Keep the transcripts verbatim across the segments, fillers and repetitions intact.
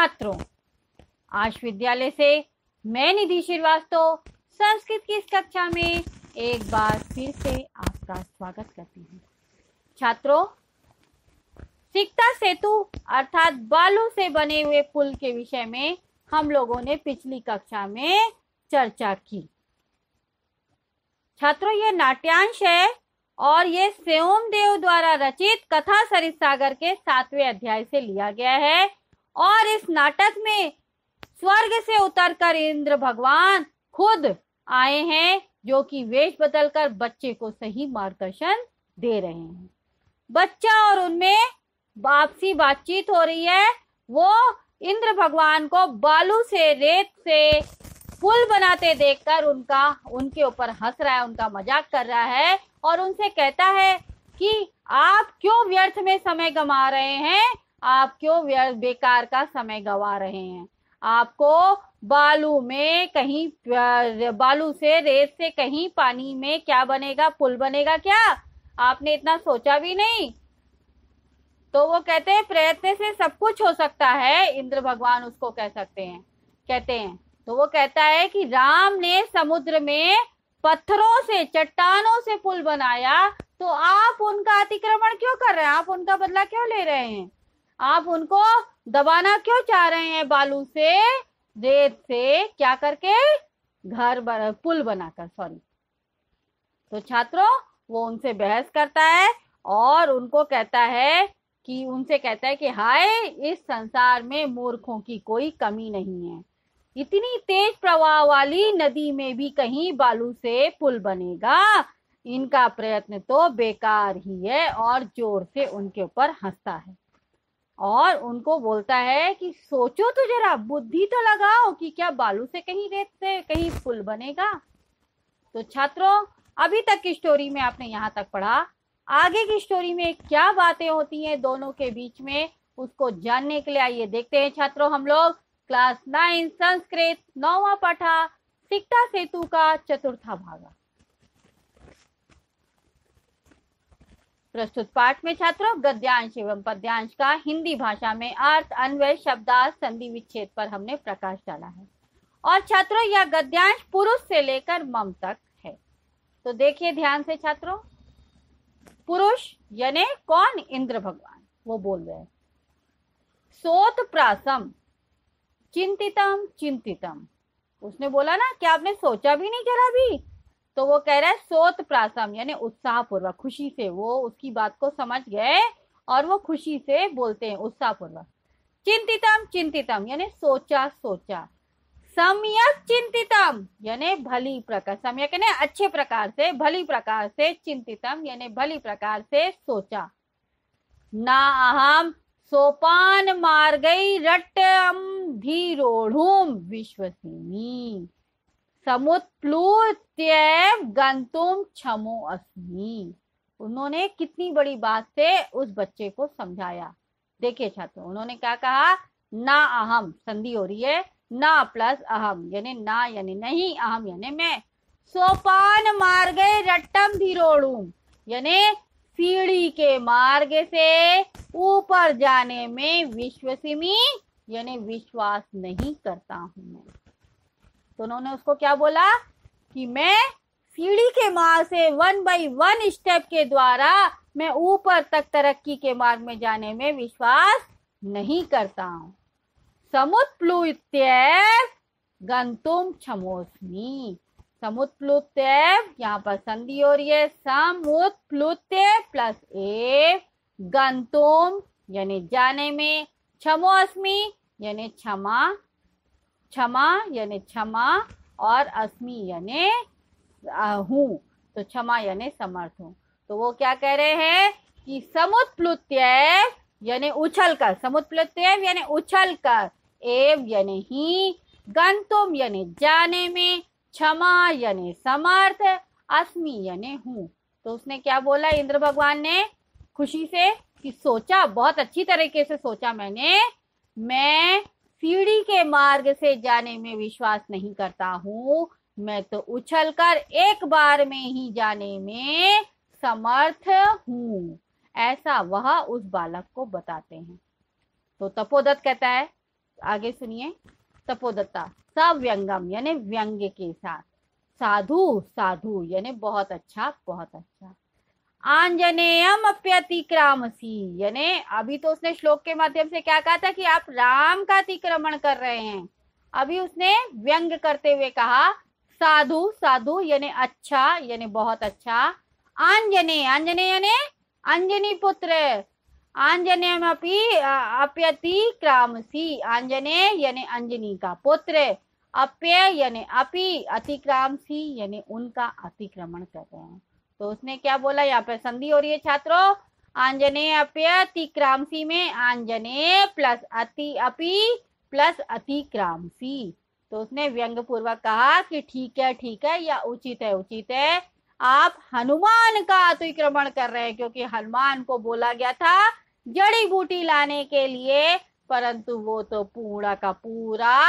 छात्रों, आज विद्यालय से मैं निधि श्रीवास्तव संस्कृत की इस कक्षा में एक बार फिर से आपका स्वागत करती हूँ। छात्रों, सिकता सेतु अर्थात बालों से बने हुए पुल के विषय में हम लोगों ने पिछली कक्षा में चर्चा की। छात्रों, ये नाट्यांश है और ये सोम देव द्वारा रचित कथा सरित्सागर के सातवें अध्याय से लिया गया है। और इस नाटक में स्वर्ग से उतरकर इंद्र भगवान खुद आए हैं, जो कि वेश बदलकर बच्चे को सही मार्गदर्शन दे रहे हैं। बच्चा और उनमें आपसी बातचीत हो रही है। वो इंद्र भगवान को बालू से, रेत से पुल बनाते देखकर उनका उनके ऊपर हंस रहा है, उनका मजाक कर रहा है और उनसे कहता है कि आप क्यों व्यर्थ में समय गंवा रहे हैं, आप क्यों व्यर्थ बेकार का समय गंवा रहे हैं। आपको बालू में कहीं बालू से रेत से कहीं पानी में क्या बनेगा, पुल बनेगा क्या, आपने इतना सोचा भी नहीं। तो वो कहते हैं प्रयत्न से सब कुछ हो सकता है, इंद्र भगवान उसको कह सकते हैं कहते हैं। तो वो कहता है कि राम ने समुद्र में पत्थरों से, चट्टानों से पुल बनाया, तो आप उनका अतिक्रमण क्यों कर रहे हैं, आप उनका बदला क्यों ले रहे हैं, आप उनको दबाना क्यों चाह रहे हैं बालू से, रेत से क्या करके घर बना, पुल बनाकर सॉरी। तो छात्रों, वो उनसे बहस करता है और उनको कहता है कि उनसे कहता है कि हाय, इस संसार में मूर्खों की कोई कमी नहीं है, इतनी तेज प्रवाह वाली नदी में भी कहीं बालू से पुल बनेगा, इनका प्रयत्न तो बेकार ही है। और जोर से उनके ऊपर हंसता है और उनको बोलता है कि सोचो तो जरा, बुद्धि तो लगाओ कि क्या बालू से कहीं, रेत से कहीं पुल बनेगा। तो छात्रों, अभी तक की स्टोरी में आपने यहाँ तक पढ़ा। आगे की स्टोरी में क्या बातें होती हैं दोनों के बीच में, उसको जानने के लिए आइए देखते हैं छात्रों हम लोग क्लास नाइन संस्कृत नौवां पाठा सिकता सेतु का चतुर्था भागा। प्रस्तुत पाठ में छात्रों गद्यांश एवं पद्यांश का हिंदी भाषा में अर्थ, अन्वय, शब्दार्थ, संधि विच्छेद पर हमने प्रकाश डाला है। और छात्रों, यह गद्यांश पुरुष से लेकर मम तक है। तो देखिए ध्यान से छात्रों, पुरुष यानी कौन, इंद्र भगवान, वो बोल रहे हैं। सोत प्रासम चिंतितम चिंतितम, उसने बोला ना कि आपने सोचा भी नहीं जरा भी। तो वो कह रहा है सोत प्रासम यानी उत्साह पूर्वक, खुशी से वो उसकी बात को समझ गए और वो खुशी से बोलते हैं उत्साह पूर्वक। चिंतितम चिंतितम यानी सोचा सोचा। सम्यक चिंतितम यानी भली प्रकार, सम्यक यानी अच्छे प्रकार से, भली प्रकार से, चिंतितम यानी भली प्रकार से सोचा। ना अहम सोपान मार्गई रट्टम धीरोढ़ूम विश्वसिमि समुत्प्लुत्यैव गन्तुम क्षमो अस्मि। उन्होंने कितनी बड़ी बात से उस बच्चे को समझाया। देखिए छात्रों, उन्होंने क्या कहा, ना अहम, संधि हो रही है, ना प्लस अहम यानी ना यानी नहीं, अहम यानी मैं, सोपान मार्गई रट्टम धीरोढ़ूम यानी सीढ़ी के मार्ग से ऊपर जाने में विश्वसिमी यानी विश्वास नहीं करता हूं मैं। तो उन्होंने उसको क्या बोला कि मैं सीढ़ी के मार्ग से वन बाई वन स्टेप के द्वारा मैं ऊपर तक तरक्की के मार्ग में जाने में विश्वास नहीं करता हूं। समुत्प्लुत्यैव गन्तुम क्षमोऽस्मि, समुत्प्लुत्यैव यहाँ पर संधि हो रही है, समुत्प्लुत्यैव प्लस ए, गन्तुम यानी जाने में, क्षमोऽस्मि यानी क्षमा, क्षमा यानी क्षमा और अस्मि यानी हूँ, तो क्षमा यानी समर्थ हूँ। तो वो क्या कह रहे हैं कि समुत्प्लुत्यैव यानी उछल कर, समुत्प्लुत्यैव यानी उछल कर, एव यानी ही, गन्तुम यानी जाने में, क्षमा यानी समर्थ, अस्मि यानी हूँ। तो उसने क्या बोला इंद्र भगवान ने खुशी से कि सोचा, बहुत अच्छी तरीके से सोचा मैंने, मैं सीढ़ी के मार्ग से जाने में विश्वास नहीं करता हूँ, मैं तो उछलकर एक बार में ही जाने में समर्थ हूँ। ऐसा वह उस बालक को बताते हैं। तो तपोदत्त कहता है आगे सुनिए। तपोदत्ता सव्यंगम यानी व्यंग्य के साथ, साधु साधु यानी बहुत अच्छा बहुत अच्छा। आंजनेयम अप्यतिक्रामसी यानी अभी तो उसने श्लोक के माध्यम से क्या कहा था कि आप राम का अतिक्रमण कर रहे हैं, अभी उसने व्यंग्य करते हुए कहा साधु साधु यानी अच्छा यानी बहुत अच्छा। आंजनेय आंजनेय यानी अंजनी पुत्र, आंजनेयम अप्यतिक्रामसी आंजनेय यानी अंजनी का पुत्र, अप्य यानी अपि, अतिक्रामसी यानी उनका अतिक्रमण कर रहे हैं। तो उसने क्या बोला, यहाँ पर संधि हो रही है छात्रों, आंजनेय अप्यतिक्रामसी में आंजनेय प्लस अति अपि प्लस अतिक्रामसी। तो उसने व्यंग पूर्वक कहा कि ठीक है ठीक है या उचित है उचित है, आप हनुमान का अतिक्रमण कर रहे हैं, क्योंकि हनुमान को बोला गया था जड़ी बूटी लाने के लिए, परंतु वो तो पूरा का पूरा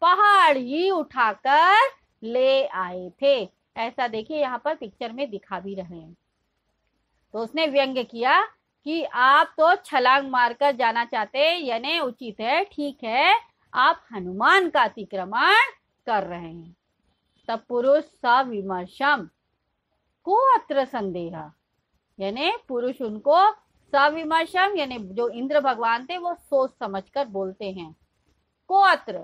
पहाड़ ही उठाकर ले आए थे। ऐसा देखिए यहाँ पर पिक्चर में दिखा भी रहे हैं। तो उसने व्यंग्य किया कि आप तो छलांग मारकर जाना चाहते यानी उचित है ठीक है, आप हनुमान का अतिक्रमण कर रहे हैं। तब पुरुष सविमर्शम को अत्र संदेह यानी पुरुष उनको सविमर्शम यानी जो इंद्र भगवान थे वो सोच समझकर बोलते हैं। को अत्र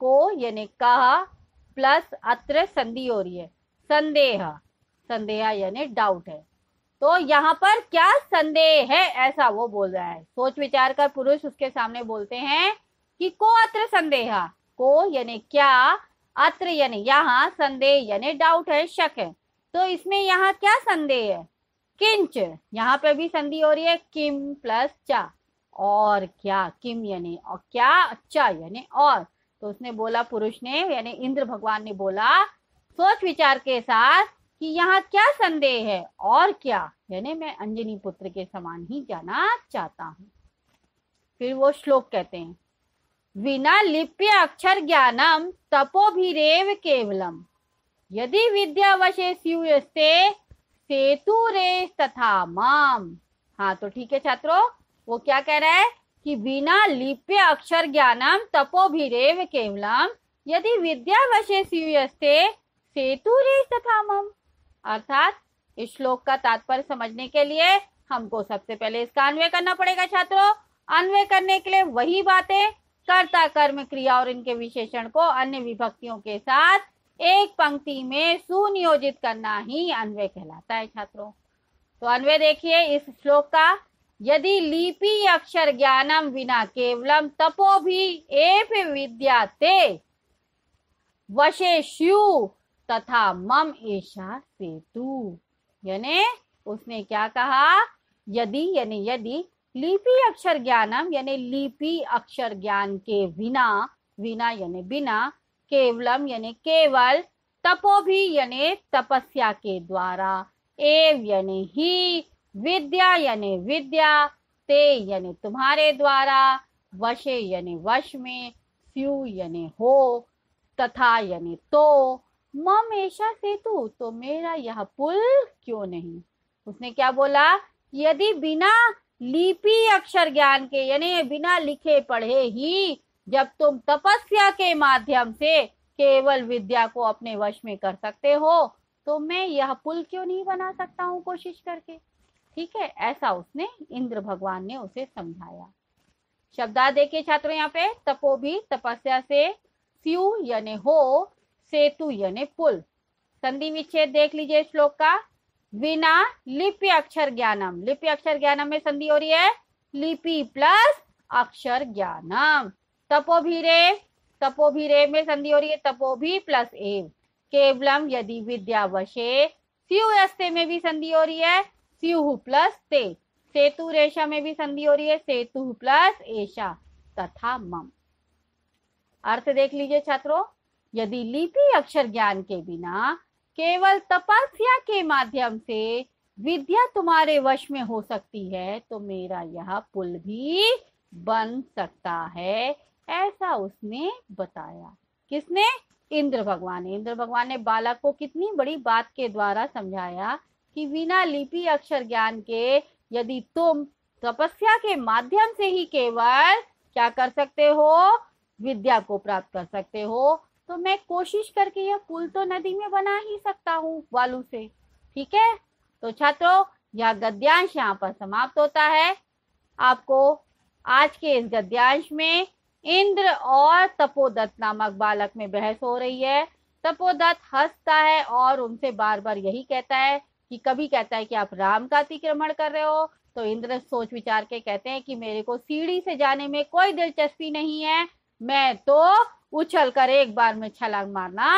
को यानी कहा प्लस अत्र संधि हो रही है, संदेह संदेह यानी डाउट है। तो यहाँ पर क्या संदेह है ऐसा वो बोल रहा है, सोच विचार कर पुरुष उसके सामने बोलते हैं कि को अत्र संदेह, को यानी क्या, अत्र यानी यहाँ, संदेह यानी डाउट है शक है। तो इसमें यहाँ क्या संदेह है, किंच, यहाँ पे भी संधि हो रही है किम प्लस चा, और क्या, किम यानी और क्या, चा यानी और। तो उसने बोला पुरुष ने यानी इंद्र भगवान ने बोला सोच विचार के साथ कि यहाँ क्या संदेह है, और क्या यानी मैं अंजनी पुत्र के समान ही जाना चाहता हूँ। फिर वो श्लोक कहते हैं, विना लिप्य अक्षर ज्ञानम तपोभिरेव केवलम यदि विद्यावशे स्यूयस्ते सेतुरे तथा माम। हाँ तो ठीक है छात्रों, वो क्या कह रहा है कि बिना लिप्य अक्षर ज्ञानम तपोभिरेव केवलम यदि विद्यावशेष यूयस्ते सेतुरेश तथा मम। अर्थात इस श्लोक का तात्पर्य समझने के लिए हमको सबसे पहले इसका अन्वय करना पड़ेगा छात्रों। अन्वय करने के लिए वही बातें कर्ता कर्म क्रिया और इनके विशेषण को अन्य विभक्तियों के साथ एक पंक्ति में सुनियोजित करना ही अन्वय कहलाता है छात्रों। तो अन्वय देखिए इस श्लोक का, यदि लिपि अक्षर ज्ञानम विना केवलम तपो भी एव विद्याते वशेष्यु तथा मम एषा सेतु। यानी उसने क्या कहा, यदि यानी यदि लिपि अक्षर ज्ञानम यानी लिपि अक्षर ज्ञान के बिना, बिना यानी बिना, केवलम यानी केवल, तपो भी यानी तपस्या के द्वारा, एव यानी ही, विद्या यानी विद्या, ते यानी तुम्हारे द्वारा, वशे यानी वश में, स्यु यानी हो, तथा यानी तो, मम एषा सेतु तो मेरा यह पुल क्यों नहीं। उसने क्या बोला, यदि बिना लिपि अक्षर ज्ञान के यानी बिना लिखे पढ़े ही जब तुम तपस्या के माध्यम से केवल विद्या को अपने वश में कर सकते हो तो मैं यह पुल क्यों नहीं बना सकता हूँ कोशिश करके। ठीक है, ऐसा उसने इंद्र भगवान ने उसे समझाया। शब्दार्थ देखिए छात्रों, यहाँ पे तपो भी तपस्या से, स्यु यानी हो, सेतु यानी पुल। संधि विच्छेद देख लीजिए श्लोक का, बिना लिपि अक्षर ज्ञानम, लिपि अक्षर ज्ञानम में संधि हो रही है लिपि प्लस अक्षर ज्ञानम, तपोभिरे तपोभिरे में संधि हो रही है तपोभि प्लस एव, केवलम यदि विद्यावशे, स्यूयस्ते में भी संधि हो रही है स्यु प्लस ते, सेतु रेशा में भी संधि हो रही है सेतु प्लस एशा तथा मम। अर्थ देख लीजिए छात्रों, यदि लिपि अक्षर ज्ञान के बिना केवल तपस्या के माध्यम से विद्या तुम्हारे वश में हो सकती है तो मेरा यह पुल भी बन सकता है, ऐसा उसने बताया। किसने, इंद्र भगवान ने। इंद्र भगवान ने बालक को कितनी बड़ी बात के द्वारा समझाया कि बिना लिपि अक्षर ज्ञान के यदि तुम तपस्या के माध्यम से ही केवल क्या कर सकते हो, विद्या को प्राप्त कर सकते हो, तो मैं कोशिश करके यह पुल तो नदी में बना ही सकता हूँ बालू से। ठीक है, तो छात्रों यह गद्यांश यहाँ पर समाप्त होता है। आपको आज के इस गद्यांश में इंद्र और तपोदत्त नामक बालक में बहस हो रही है। तपोदत्त हंसता है और उनसे बार बार यही कहता है कि कभी कहता है कि आप राम का अतिक्रमण कर रहे हो, तो इंद्र सोच विचार के कहते हैं कि मेरे को सीढ़ी से जाने में कोई दिलचस्पी नहीं है, मैं तो उछल कर एक बार में छलांग मारना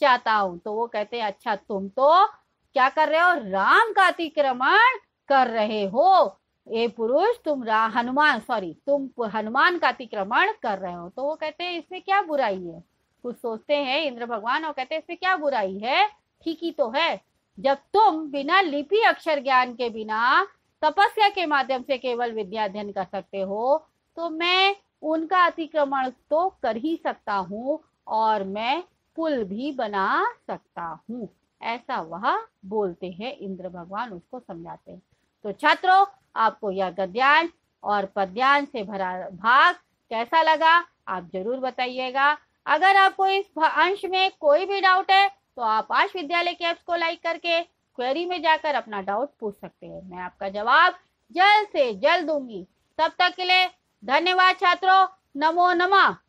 चाहता हूँ। तो वो कहते हैं अच्छा तुम तो क्या कर रहे हो, राम का अतिक्रमण कर रहे हो, ए पुरुष तुम रा हनुमान सॉरी तुम हनुमान का अतिक्रमण कर रहे हो। तो वो कहते हैं इसमें क्या बुराई है, कुछ सोचते हैं इंद्र भगवान और कहते हैं इसमें क्या बुराई है, ठीक ही तो है। जब तुम बिना लिपि अक्षर ज्ञान के बिना तपस्या के माध्यम से केवल विद्या अध्ययन कर सकते हो, तो मैं उनका अतिक्रमण तो कर ही सकता हूँ और मैं पुल भी बना सकता हूँ, ऐसा वह बोलते हैं। इंद्र भगवान उसको समझाते हैं। तो छात्रों आपको यह गद्यांश और पद्यांश से भरा भाग कैसा लगा आप जरूर बताइएगा। अगर आपको इस अंश में कोई भी डाउट है तो आप आश विद्यालय के ऐप्स को लाइक करके क्वेरी में जाकर अपना डाउट पूछ सकते हैं। मैं आपका जवाब जल्द से जल्द दूंगी। तब तक के लिए धन्यवाद छात्रों। नमो नमः।